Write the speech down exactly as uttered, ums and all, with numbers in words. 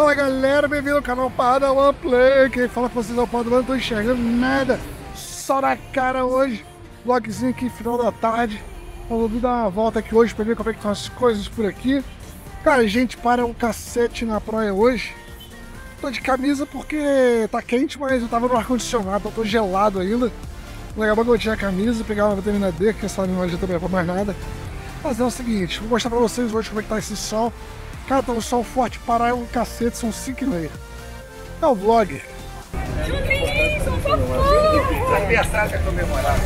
Fala galera, bem-vindo ao canal Padawan Play. Quem fala com vocês é o Padawan, não tô enxergando nada, só na cara hoje. Vlogzinho aqui, final da tarde. Eu vou dar uma volta aqui hoje pra ver como é que estão as coisas por aqui. Cara, a gente para um cacete na praia hoje. Tô de camisa porque tá quente, mas eu tava no ar-condicionado, eu tô gelado ainda. Legal, eu tinha a camisa, pegar uma vitamina D, que essa não adianta pra mais nada. Mas é o seguinte, vou mostrar pra vocês hoje como é que tá esse sol. Cara, tá um sol forte, Pará é um cacete, são cinco e meia. É o vlog. Eu não queria isso, um fofão! Vai pensar que é comemorar.